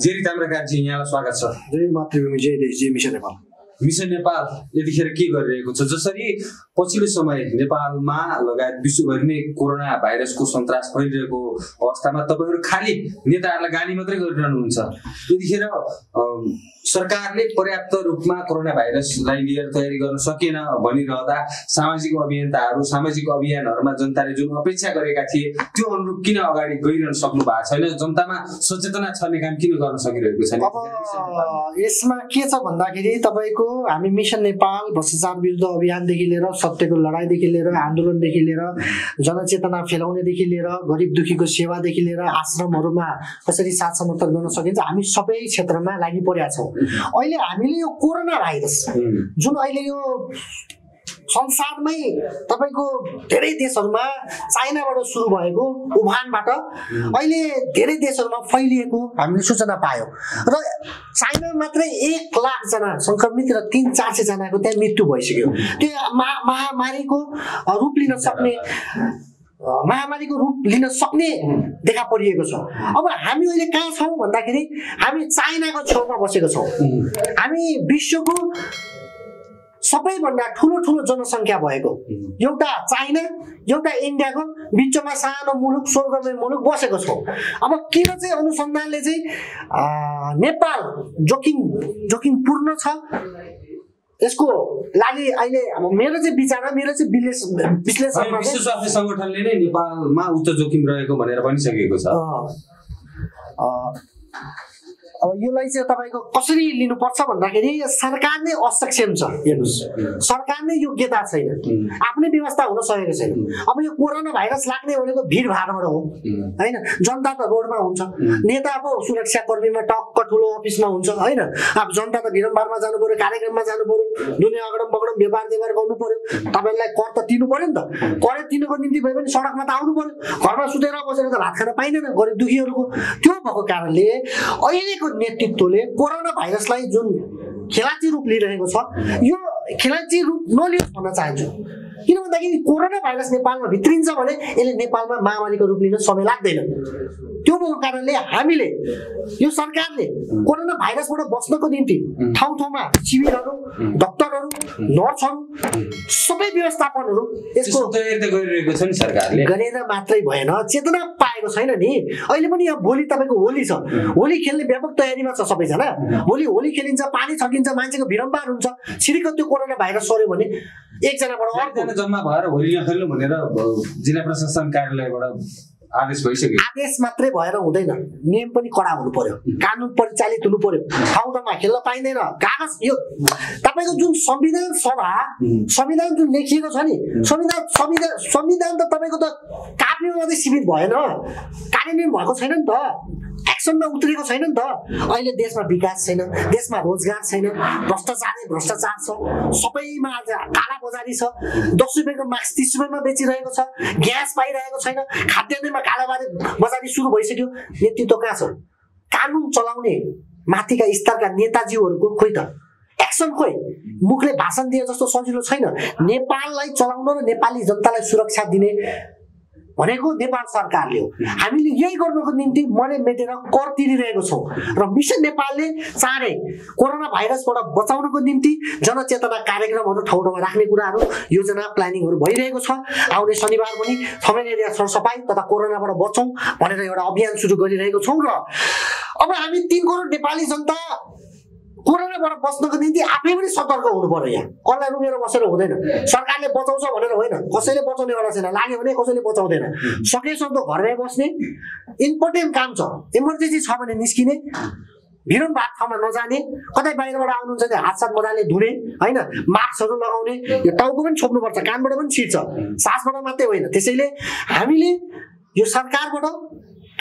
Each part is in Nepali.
जेरी ताम्राकार जी यहाँलाई स्वागत छ। जय मातृभूमि, जय देश, जय मिशन नेपाल। मिशन नेपाल यतिखेर के गरिरहेको छ? जसरी पछिल्लो समय नेपालमा लगायत विश्वभरि नै कोरोना भाइरसको सन्तास फैलिरहेको अवस्थामा तपाईहरु खाली नेताहरुलाई गाली मात्रै गरिरहनुहुन्छ। यतिखेर सरकारले पर्याप्त रूपमा कोरोना भाइरसलाई लिएर तयारी गर्न सकेन भनिरहँदा सामाजिक अभियन्ताहरु सामाजिक अभियानहरुमा जनताले जुन अपेक्षा गरेका थिए त्यो अनुरूप किन अगाडि गइरहन सक्नु भएको छैन? जनतामा सचेतना छर्ने काम किन गर्न सकिरहेको छैन? यसमा के छ भन्दाखेरि तपाईको हामी मिशन नेपाल भ्रष्टाचार विरुद्ध अभियानदेखि लिएर सत्यको लडाईदेखि लिएर आन्दोलनदेखि लिएर जनचेतना फैलाउनेदेखि लिएर गरिब दुखीको सेवादेखि लिएर आश्रमहरुमा कसरी साथ समर्थन गर्न सकिन्छ हामी सबै क्षेत्रमा लागि परेका छौं। अहिले हामीले यो कोरोना भाइरस जुन अहिले यो संसारमै तपाईको धेरै देशहरुमा चाइनाबाट सुरु भएको उहानबाट अहिले धेरै देशहरुमा फैलिएको हामीले सूचना पायौं र चाइना मात्रै 1 लाख जना संक्रमित र 300-400 जनाको त्यहाँ मृत्यु भइसक्यो। त्यो महामारीको रूप लिन सक्ने देखा परिएको छ। अब हामी अहिले कहाँ छौं भन्दाखेरि हामी चाइनाको छेउमा बसेको छौं। हामी विश्वको सबैभन्दा ठूलो ठूलो जनसंख्या भएको एउटा चाइना एउटा इन्डियाको बीचमा सानो मुलुक स्वर्गमय मुलुक बसेको छ। अब किन चाहिँ अनुसन्धानले चाहिँ नेपाल जोखिमपूर्ण छ यसको लागि अहिले मेरो चाहिँ विचारमा मेरो चाहिँ विश्लेषणमा विश्व स्वास्थ्य संगठनले नै नेपालमा उच्च जोखिम रहेको भनेर भनिसकेको छ। अब यसलाई चाहिँ तपाईको कसरी लिनुपर्छ भन्दाखेरि सरकार नै असक्षम छ। हेर्नुस्, सरकार नै योग्यता छैन, आफ्नै व्यवस्था हुन सकेको छैन। अब यो कोरोना भाइरस लाग्ने भनेको भीडभाडबाट हो, हैन? जनता त रोडमा हुन्छ, नेताको सुरक्षाकर्मीमा टक्क ठुलो अफिसमा हुन्छ, हैन? अब जनता त निरम्बारमा जानु पर्यो, कार्यक्रममा जानु पर्यो, दुनिया अगडम बगडम व्यवहार गर्नु पर्यो, तपाईलाई कर त तिर्नु पर्यो नि त। कर तिर्नुको निम्ति भए पनि सडकमा त आउनु पर्यो, घरमा सुतेर बसेर त भात खान पाइदैन गरिब दुखीहरुको। त्यो भएको कारणले अहिलेको नेतृत्वले कोरोना भाइरसलाई जुन खेलाची रूप लिइरहेको छ यो खेलाची रूप नलियोस् भन्न चाहन्छु। किन भन्दाखेरि कोरोना भाइरस नेपालमा भित्रिन्छ भने यसले नेपालमा महामारीको रूप लिन समय लाग्दैन। त्यो भएको कारणले हामीले यो सरकारले कोरोना भाइरसबाट बस्नको निम्ति ठाउँ ठाउँमा शिविरहरू, डाक्टरहरू, नर्सहरू सबै व्यवस्थापनहरू यसको तयारी त गरिरहेको छ नि सरकारले, गरेर मात्रै भएन, चेतना पाएको छैन नि। अहिले पनि यहाँ भोलि तपाईको होली छ, होली खेल्ने व्यापक तयारीमा छ सबैजना। भोलि होली खेलिन्छ, पानी छकिन्छ, मान्छेको भिरम्पार हुन्छ, छिरिक त्यो कोरोना भाइरस सर्यो भने एकजनाबाट अर्कोजना जम्मा भएर होली नखेल्नु भनेर जिल्ला प्रशासन कार्यालयबाट आदेश भइसक्यो। आदेश मात्रै भएर हुँदैन, नियम पनि कडा हुनु पर्यो, कानुन परिचालित हुनु पर्यो, ठाउँ ठाउँमा खेल्न पाइँदैन। कागज यो तपाईको जुन संविधान सभा संविधान जुन लेखिएको छ नि संविधान त तपाईँको त काप्ने मात्रै सीमित भएन, कार्यान्वयन भएको छैन नि त, एक्सनमा उत्रेको छैन नि त। अहिले देशमा विकास छैन, देशमा रोजगार छैन, भ्रष्टाचार छ, सबैमा आज काला बजारी छ, 10 रुपैयाँको मास्क 30 रुपैयाँमा बेचिरहेको छ, ग्यास पाइरहेको छैन, खाद्यान्नमा कालाबारी बजारी सुरु भइसक्यो। नेतृत्व कहाँ छ? कानुन चलाउने माथिका स्तरका नेताजीहरूको खोइ त एक्सन खोइ? मुखले भाषण दिए जस्तो सजिलो छैन। नेपाललाई चलाउन र नेपाली जनतालाई सुरक्षा दिने भनेको नेपाल सरकारले हो। हामीले यही गर्नको निम्ति मले मेटेर कर तिरिरहेको छौँ र मिशन नेपालले चाँडै कोरोना भाइरसबाट बचाउनको निम्ति जनचेतना कार्यक्रमहरू ठाउँ ठाउँमा राख्ने कुराहरू योजना प्लानिङहरू भइरहेको छ। आउने शनिबार पनि थमेन एरिया सरसफाई तथा कोरोनाबाट बचौँ भनेर एउटा अभियान सुरु गरिरहेको छौँ। र अब हामी 3 करोड नेपाली जनता कोरोनाबाट बस्नको निम्ति आफै पनि सतर्क हुनु पर्यो। यहाँ कसलाई रुमेर बसेर हुँदैन, सरकारले बचाउँछ भनेर होइन, कसैले बचाउनेवाला छैन, लाग्यो भने कसैले बचाउँदैन। सकेसम्म घरमै बस्ने, इम्पोर्टेन्ट काम छ इमर्जेन्सी छ भने निस्किने, भिरमभार ठाउँमा नजाने, कतै बाहिरबाट आउनुहुन्छ भने हातसाथ मजाले धुने, हैन? मास्कहरू लगाउने, यो टाउको पनि छोप्नुपर्छ, कानबाट पनि छिर्छ, सासबाट मात्रै होइन। त्यसैले हामीले यो सरकारबाट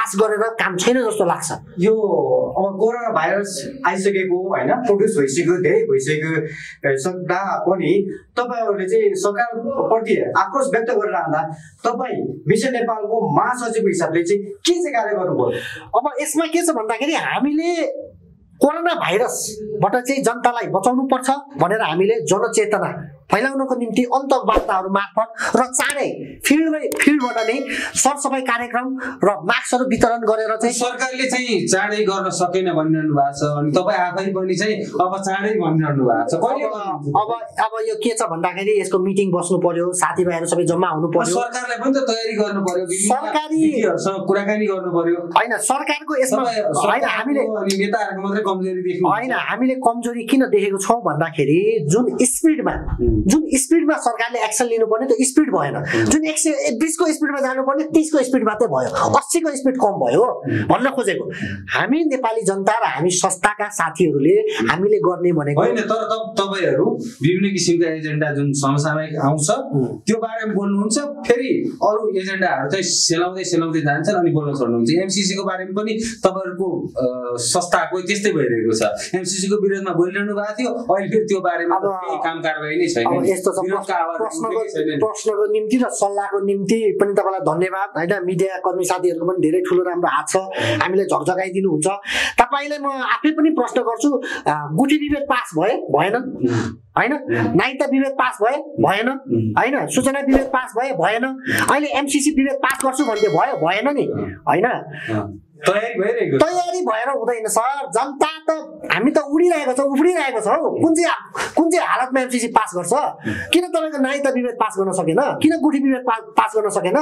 आश गरेर काम छैन जस्तो लाग्छ। यो अब कोरोना भाइरस आइसकेको होइन, प्रोड्युस भइसक्यो, धेरै भइसक्यो सक्दा पनि तपाईँहरूले चाहिँ सरकारप्रति आक्रोश व्यक्त गरिरहँदा तपाईँ मिशन नेपालको महासचिवको हिसाबले चाहिँ के चाहिँ कार्य गर्नुभयो? अब यसमा के छ भन्दाखेरि हामीले कोरोना भाइरसबाट चाहिँ जनतालाई बचाउनुपर्छ भनेर हामीले जनचेतना फैलाउनको निम्ति अन्तर्वार्ताहरु मार्फत र चाँडै फिल्डबाट नै सरसफाई कार्यक्रम र मास्कहरु वितरण गरेर चाहिँ सरकारले चाहिँ चाँडै गर्न सकेन भनिरहनु भएको छ। अनि तपाई आफै पनि चाहिँ अब चाँडै भनिरहनु भएको छ। अब यो के छ भन्दाखेरि यसको मिटिङ बस्नु पर्यो, साथीभाइहरु सबै जम्मा हुनु पर्यो, सरकारले पनि त तयारी गर्नु पर्यो, सरकारीहरुसँग कुराकानी गर्नु पर्यो। हैन सरकारको यसमा हैन हामीले नेताहरुको मात्रै कमजोरी देख्नु हैन, हामीले कमजोरी किन देखेको छौ भन्दाखेरि जुन स्पिडमा सरकारले एक्सन लिनुपर्ने त्यो स्पिड भएन। जुन 120 को स्पिडमा जानुपर्ने 30 को स्पिड मात्रै भयो, 80 को स्पिड कम भयो भन्न खोजेको। हामी नेपाली जनता र हामी संस्थाका साथीहरूले हामीले गर्ने भनेको हैन, तर तपाईहरु विभिन्न किसिमका एजेन्डा जुन समसामयिक आउँछ त्यो बारेमा बोल्नुहुन्छ, फेरि अरु एजेन्डाहरु चाहिँ सेलाउँदै जान्छन् अनि बोल्न छोड्नुहुन्छ। एमसीसी को बारेमा पनि तपाईहरुको संस्थाको त्यस्तै भइरहेको छ, एमसीसी को विरोधमा बोलिरहनु भएको थियो, अहिले फेरि त्यो बारेमा केही काम कारबाही नै छैन। अब यस्तो प्रश्नको निम्ति र सल्लाहको निम्ति पनि तपाईलाई धन्यवाद। हैन मिडिया कर्मी साथीहरुको पनि धेरै ठूलो राम्रो हात छ, हामीले झगझगाइदिनु हुन्छ। तपाईलाई म आफै पनि प्रश्न गर्छु, गुठी विभेद पास भयो भएन, हैन नाइता विभेद पास भयो भएन, हैन सूचना विभेद पास भयो भएन, अहिले एमसीसी विभेद पास गर्छु भन्दै भयो भएन नि, हैन तयारी भएर हुँदैन सर। जनता त हामी त उडिरहेको छ, उफ्रिरहेको छ हौ। कुन चाहिँ हालतमा एमसीसी पास गर्छ? किन तपाईको नाइता विभेद पास गर्न सकेन, किन गुठी विभेद पास गर्न सकेन?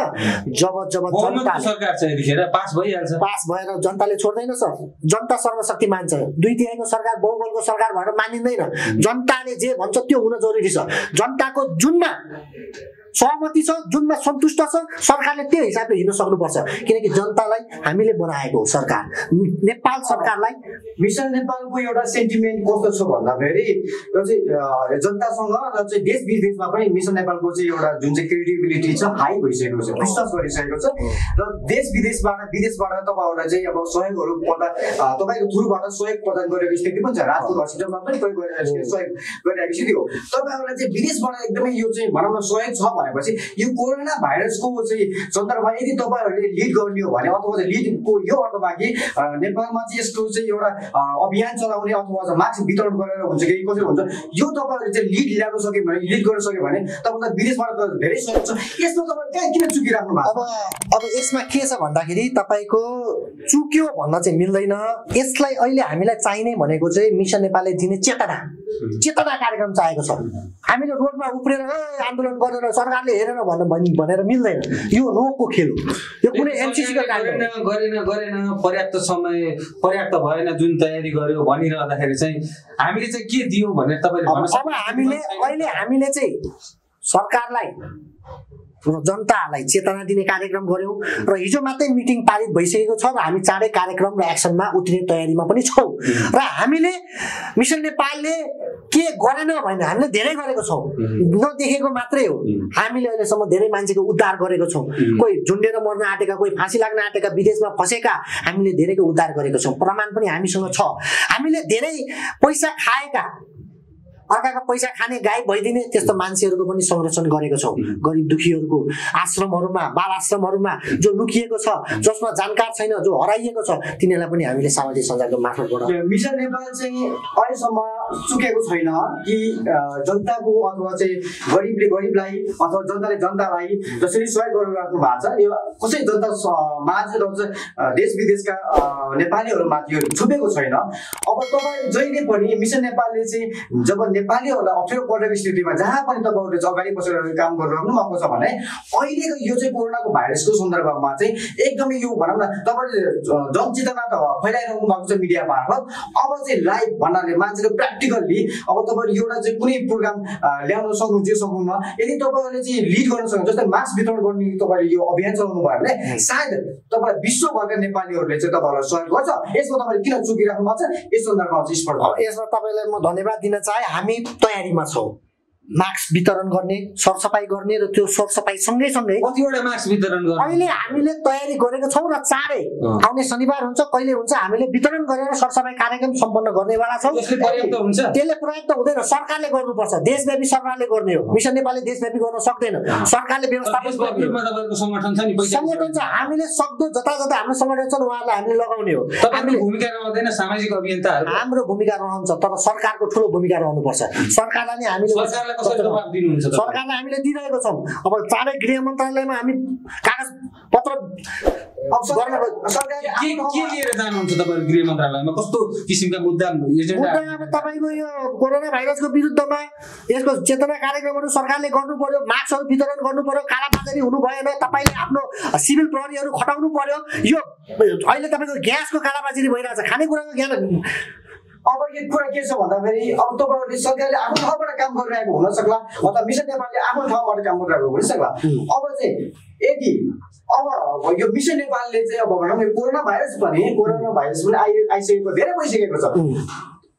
जब जनता सरकार चाहिँ यतिखेर पास भइहाल्छ, पास भएर जनताले छोड्दैन सर। जनता सर्वशक्ति मान्छ, दुई तिहाईको सरकार बहुबलको सरकार भएर मानिँदैन। जनताले जे भन्छ त्यो हुन जरुरी छ। जनताको जुनमा सहमति छ, जुनमा सन्तुष्ट छ, सरकारले त्यो हिसाबले हिँड्न सक्नुपर्छ, किनकि जनतालाई हामीले बनाएको सरकार, नेपाल सरकारलाई। मिशन नेपालको एउटा सेन्टिमेन्ट कस्तो छ भन्दाखेरि यो चाहिँ जनतासँग र चाहिँ देश विदेशमा पनि मिशन नेपालको चाहिँ एउटा जुन चाहिँ क्रेडिबिलिटी छ हाई भइसकेको छ, विश्वास गरिसकेको छ, र देश विदेशबाट तपाईँहरूलाई चाहिँ अब सहयोगहरू प्रदान, तपाईँको थ्रुबाट सहयोग प्रदान गरेको स्थिति पनि छ। राजदूत हस्पिटलमा पनि प्रयोग गरिरहेको सहयोग गरिरहेको स्थिति हो। तपाईँहरूलाई चाहिँ विदेशबाट एकदमै यो चाहिँ भनौँ न सहयोग छ भनेपछि यो कोरोना भाइरसको चाहिँ सन्दर्भमा यदि तपाईँहरूले लिड गर्ने हो भने अथवा लिडको यो अर्थमा कि नेपालमा चाहिँ यसको चाहिँ एउटा अभियान चलाउने अथवा मास्क वितरण गरेर हुन्छ कि कसरी हुन्छ, यो तपाईँहरूले चाहिँ लिड ल्याउन सक्यो भने, लिड गर्न सक्यो भने तपाईँलाई विदेशबाट त धेरै सहयोग छ। यसमा तपाईँ कहाँ किन चुकिराख्नु भएको? अब यसमा के छ भन्दाखेरि तपाईँको चुक्यो भन्न चाहिँ मिल्दैन। यसलाई अहिले हामीलाई चाहिने भनेको चाहिँ मिशन नेपालले दिने चेतना कार्यक्रम चाहिएको छ। हामीले रोडमा उफ्रेर आन्दोलन गरेर सरकारले हेरेन भनेर मिल्दैन। यो रोगको खेल हो, यो कुनै एमसीसी को कार्यक्रम गरेन, पर्याप्त समय पर्याप्त भएन, जुन तयारी गर्यो भनिरहँदाखेरि चाहिँ हामीले चाहिँ के दियौं भनेर तपाईले भन्नु सक्नुहुन्छ? अब अहिले हामीले चाहिँ सरकारलाई र जनतालाई चेतना दिने कार्यक्रम गर्यौं र हिजो मात्रै मिटिङ पारित भइसकेको छ र हामी चाँडै कार्यक्रम र एक्सनमा उत्रिने तयारीमा पनि छौं। र हामीले मिशन नेपालले के गरेन भने हामीले धेरै गरेको छौं, नदेखेको मात्रै हो। हामीले अहिलेसम्म धेरै मान्छेको उद्धार गरेको छौं, कोही झुन्डेर मर्न आँटेका, कोही फाँसी लाग्न आँटेका, विदेशमा फसेका हामीले धेरैको उद्धार गरेको छौं, प्रमाण पनि हामीसँग छ। हामीले धेरै पैसा खाएका, अर्काको पैसा खाने, गाई भइदिने त्यस्तो मान्छेहरूको पनि संरक्षण गरेको छौँ। गरिब दुखीहरूको आश्रमहरूमा, बाल आश्रमहरूमा जो लुकिएको छ, जसमा जानकार छैन, जो हराइएको छ, तिनीहरूलाई पनि हामीले सामाजिक सञ्जालको मार्फतबाट मिशन नेपाल चाहिँ अहिलेसम्म चुकेको छैन कि जनताको अथवा चाहिँ गरिबले गरिबलाई अथवा जनताले जनतालाई जसरी सहयोग गरेर राख्नु भएको छ, यो कसै जनता माझ र देश विदेशका नेपालीहरूमा यो छुपेको छैन। अब तपाईँ जहिले पनि मिशन नेपालले चाहिँ जब नेपालीहरूलाई अप्ठ्यारो परेको स्थितिमा जहाँ पनि तपाईँहरूले अगाडि बसेर काम गरिरहनु भएको छ भने अहिलेको यो चाहिँ कोरोनाको भाइरसको सन्दर्भमा चाहिँ एकदमै यो भनौँ न तपाईँले जनचेतना त फैलाइरहनु भएको छ मिडिया मार्फत, अब चाहिँ लाइभ भन्नाले मान्छेले प्र्याक्टिकल्ली अब तपाईँहरू एउटा चाहिँ कुनै प्रोग्राम ल्याउन सक्नुहुन्छ सक्नुहुन्न, यदि तपाईँहरूले चाहिँ लिड गर्न सक्नुहुन्छ, जस्तै मास्क वितरण गर्ने तपाईँले यो अभियान चलाउनु भयो भने सायद तपाईँलाई विश्वभरका नेपालीहरूले चाहिँ तपाईँहरूलाई सहयोग गर्छ। यसमा तपाईँले किन चुकिराख्नु भएको छ? यस सन्दर्भमा चाहिँ स्पष्ट भयो। यसमा तपाईँलाई म धन्यवाद दिन चाहे। हामी तयारीमा छौँ, मास्क वितरण गर्ने, सरसफाई गर्ने र त्यो सरसफाई सँगैसँगै कतिवटा मास्क वितरण गर्ने अहिले हामीले तयारी गरेको छौँ र चाँडै आउने शनिबार हुन्छ कहिले हुन्छ हामीले वितरण गरेर सरसफाई कार्यक्रम सम्पन्न गर्नेवाला छौँ। त्यसले पर्याप्त हुँदैन, सरकारले गर्नुपर्छ, देशव्यापी सरकारले गर्ने हो। मिशन नेपालले देशव्यापी गर्न सक्दैन, सरकारले व्यवस्थापन छ। हामीले सक्दो जताजता हाम्रो संगठन छ उहाँहरूलाई हामीले लगाउने हो। हामीले भूमिका रहँदैन, सामाजिक अभियन्ताहरू हाम्रो भूमिका रहन्छ, तर सरकारको ठुलो भूमिका रहनुपर्छ। सरकारलाई नै हामीले सरकारलाई हामीले दिइरहेको छौं। अब चाँडै गृह मन्त्रालयमा हामी कागज पत्र के लिएर जानुहुन्छ तपाईहरु गृह मन्त्रालयमा? कस्तो किसिमका मुद्दा एजेन्डा? अब तपाईको यो कोरोना भाइरसको विरुद्धमा यसको चेतना कार्यक्रमहरु सरकारले गर्नु पर्यो, मास्कहरु वितरण गर्नु पर्यो, कालाबाजारी हुनु भएन, तपाईले आफ्नो सिभिल प्रहरीहरु खटाउनु पर्यो। यो अहिले तपाईको ग्यासको कालाबाजारी भइरहेछ, खानेकुराको ग्यास। अब यो कुरा के छ भन्दाखेरि अब तपाईहरुले सरकारले आफ्नो ठाउँबाट काम गरिरहेको हुन सक्ला अथवा मिसन नेपालले आफ्नो ठाउँबाट काम गरिरहेको हुन सक्ला। अब चाहिँ यदि अब यो मिसन नेपालले चाहिँ अब भनौँ न कोरोना भाइरस पनि आइसकेको धेरै भइसकेको छ।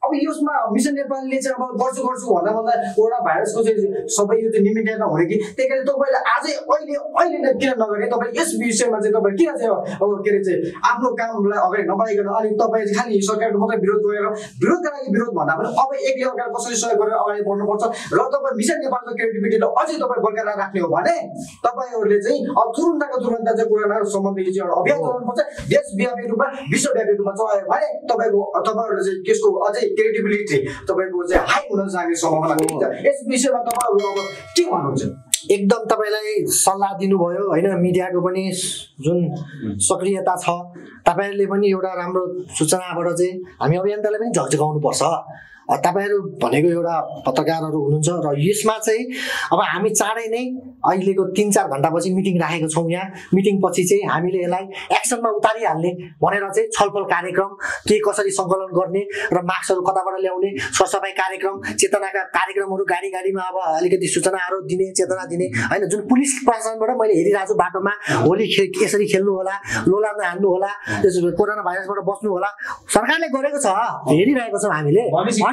अब यसमा मिसन नेपालले चाहिँ अब गर्छु भन्दा कोरोना भाइरसको चाहिँ सबै यो चाहिँ निमिटेन हुने कि त्यही कारण तपाईँले आजै अहिले नै किन नगर्ने? तपाईँ यस विषयमा चाहिँ तपाईँ किन चाहिँ अब के अरे चाहिँ आफ्नो कामलाई अगाडि नबढाइकन अनि तपाईँ खालि सरकारको मात्रै विरोध गरेर विरोधका लागि विरोध भन्दा पनि अब एकले अर्कालाई कसरी सहयोग गरेर अगाडि बढ्नुपर्छ र तपाईँ मिसन नेपालको क्रिएटिभिटीलाई अझै तपाईँ बरकरार राख्ने हो भने तपाईँहरूले चाहिँ अब तुरुन्तको तुरुन्त चाहिँ कोरोना सम्बन्धी चाहिँ एउटा अभियान चलाउनुपर्छ। देशव्यापी रूपमा विश्वव्यापी रूपमा चलायो भने तपाईँहरूले चाहिँ त्यसको अझै क्रिएटिभिटी तपाईको चाहिँ हाई हुन जाने सम्भावना हुन्छ। यस विषयमा तपाईहरु अब के भन्नुहुन्छ? एकदम तपाईलाई सल्लाह दिनुभयो हैन, मिडियाको पनि जुन सक्रियता छ तपाईहरुले पनि एउटा राम्रो सूचनाबाट चाहिँ हामी अभियन्ताले पनि झकझकाउनु पर्छ। तपाईहरु भनेको एउटा पत्रकारहरु हुनुहुन्छ र यसमा चाहिँ अब हामी चाँडै नै अहिलेको 3-4 घण्टापछि मिटिङ राखेको छौं। यहाँ मिटिङ पछि चाहिँ हामीले यसलाई एक्सनमा उतारिहाल्ने भनेर चाहिँ छलफल कार्यक्रम के कसरी सङ्कलन गर्ने र मार्क्सहरु कताबाट ल्याउने, सरसफाई कार्यक्रम, चेतनाका कार्यक्रमहरु गाडी-गाडीमा अब अलिकति सूचनाहरु दिने, चेतना दिने हैन। जुन पुलिस प्रशासनबाट मैले हेरिरहेको बाटोमा होली यसरी खेल्नु होला, लोला नहान्नु होला, त्यसो कोरोना भाइरसबाट बच्नु होला, सरकारले गरेको छ, हेरिरहेको छौं हामीले।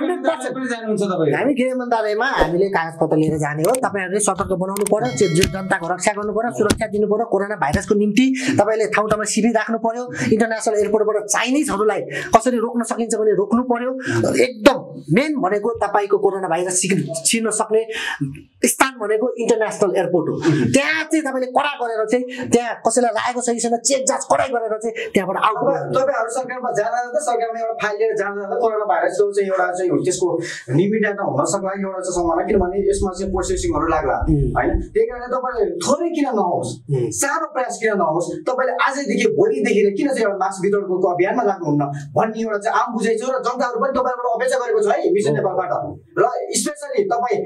हामी गृह मन्त्रालयमा हामीले कागजपत्र लिएर जाने हो। तपाईहरुले सतर्क बनाउनु पर्यो, जनताको रक्षा गर्नु पर्यो, सुरक्षा दिनु पर्यो। कोरोना भाइरसको निम्ति तपाईले ठाउँ ठाउँमा शिविर राख्नु पर्यो। इन्टरनेसनल एयरपोर्टबाट चाइनिजहरुलाई कसरी रोक्न सकिन्छ भने रोक्नु पर्यो। एकदम मेन भनेको तपाईको कोरोना भाइरस छिर्न सक्ने स्थान भनेको इन्टरनेसनल एयरपोर्ट हो। त्यहाँ चाहिँ तपाईले कडा गरेर चाहिँ त्यहाँ कसैलाई लागेको छ कि छैन चेक जाँच कडा गरेर चाहिँ त्यहाँबाट आउट गर्नु। तपाईहरु सरकारमा जाँदा त सरकारमा एउटा फाइल लिएर जाँदा कोरोना भाइरसको चाहिँ एउटा चाहिँ त्यसको निमित्त हुन सक्ला एउटा चाहिँ सम्भावना, किनभने यसमा चाहिँ प्रोसेसिङहरु लाग्ला हैन। त्यही कारणले तपाईले थोरै किन नहोस्, सानो प्रयास किन नहोस्, तपाईले आजैदेखि भोलिदेखि किन चाहिँ एउटा मास्क वितरणको अभियानमा लाग्नुहुन्न भन्ने एउटा चाहिँ आम बुझाइ छ र जनताहरु पनि तपाईबाट अपेक्षा गरेको छ है मिसन नेपालबाट। र स्पेशली तपाईँ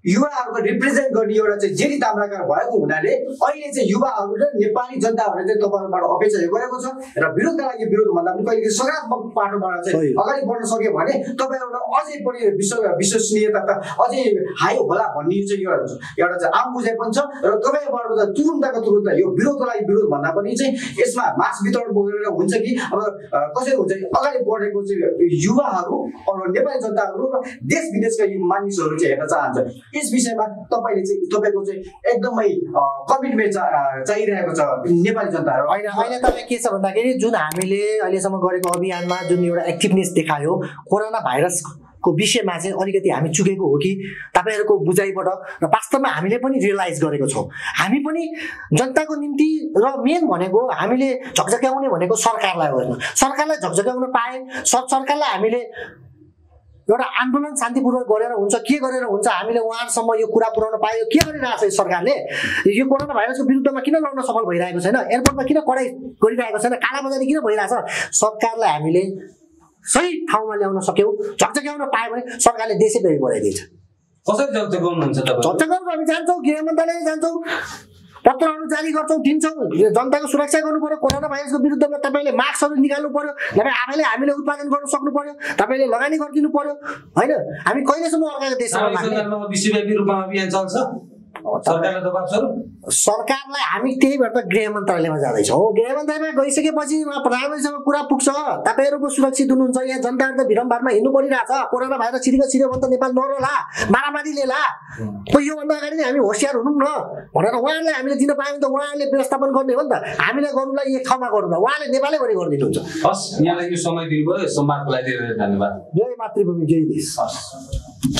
युवाहरुको रिप्रेजेन्ट गर्ने एउटा चाहिँ जेरी ताम्राकार भएको हुनाले अहिले चाहिँ युवाहरु र नेपाली जनताहरुले चाहिँ तपाईहरुबाट अपेक्षा गरेको छ र विरोधका लागि विरोध भन्दा पनि कहिलेकाहीँ सकारात्मक पाटोबाट चाहिँ अगाडि बढ्न सक्यो भने तपाईहरुलाई अझै पनि विश्वसनीयता त अझै हाई होला भन्ने चाहिँ एउटा चाहिँ आम बुझाइ पनि छ र तपाईँबाट तुरुन्तको तुरुन्त यो विरोधको लागि विरोध भन्दा पनि चाहिँ यसमा मास्क वितरण गरेर हुन्छ कि अब कसरी हुन्छ अगाडि बढेको चाहिँ युवाहरु र नेपाली जनताहरु र देश विदेशका यो मानिसहरु चाहिँ हेर्न चाहन्छ। यस विषयमा तपाईले चाहिँ तपाईको चाहिँ एकदमै कमिटमेन्ट चाहिरहेको छ नेपाली जनताहरु। अहिले तपाईँ के छ भन्दाखेरि जुन हामीले अहिलेसम्म गरेको अभियानमा जुन एउटा एक्टिभनेस देखायो कोरोना भाइरसको विषयमा चाहिँ अलिकति हामी चुकेको हो कि तपाईहरुको बुझाइबाट र वास्तवमा हामीले पनि रियलाइज गरेको छौं। हामी पनि जनताको निम्ति र मेन भनेको हामीले झकझक्याउने भनेको सरकारलाई होइन, सरकारलाई झकझक्याउन पाए सरकारलाई हामीले एउटा आन्दोलन शान्तिपूर्वक गरेर हुन्छ के गरेर हुन्छ हामीले उहाँसम्म यो कुरा पुर्याउन पायो। के गरिरहेको छ सरकारले? यो कोरोना भाइरसको विरुद्धमा किन लड्न सफल भइरहेको छैन? एयरपोर्टमा किन कडाई गरिरहेको छैन? कालाबजारी किन भइरहेको छ? सरकारलाई हामीले सही ठाउँमा ल्याउन सक्यौं, झकझक्याउन पायो भने सरकारले देशै बेसी बढाइदिन्छ। कसरी झकझक्याउनुहुन्छ तपाईँ? झकझक्याउन हामी जान्छौँ, गृह मन्त्रालय जान्छौँ, पत्रहरु जारी गर्छौं, दिन्छौं। जनताको सुरक्षा गर्नु पर्यो। कोरोना भाइरसको विरुद्धमा तपाईले मास्कहरु निकाल्नु पर्यो। नभए आफैले हामीले उत्पादन गर्न सक्नु पर्यो। तपाईले लगानी गरिदिनु पर्यो हैन। हामी कहिलेसम्म अर्काको देशमा माग्ने? विश्वव्यापी रूपमा अभियान चल्छ, सरकारले दबाब छ। सरकारलाई हामी त्यही भएर त गृह मन्त्रालयमा जाँदैछौँ। गृह मन्त्रालयमा गइसकेपछि उहाँ प्रधानमन्त्रीसँग कुरा पुग्छ। तपाईँहरुको सुरक्षित हुनुहुन्छ, यहाँ जनताहरु त भिरमभारमा हिँड्नु परिरहेछ। कोरोना भाइरस छिर्यो भने त नेपाल नरोला, मारामारी लेला, योभन्दा अगाडि नै हामी होसियार हुनु न भनेर उहाँहरूले हामीले दिन पायौँ त उहाँहरूले व्यवस्थापन गर्ने हो नि त। हामीले गर्नुलाई एक ठाउँमा गर्नु, उहाँले नेपालै गरी गरिदिनुहुन्छ। हस्, यहाँलाई यो समय दिनुभयो, सम्मानको लागि धेरै धेरै धन्यवाद। जय मातृभूमि, जय देश।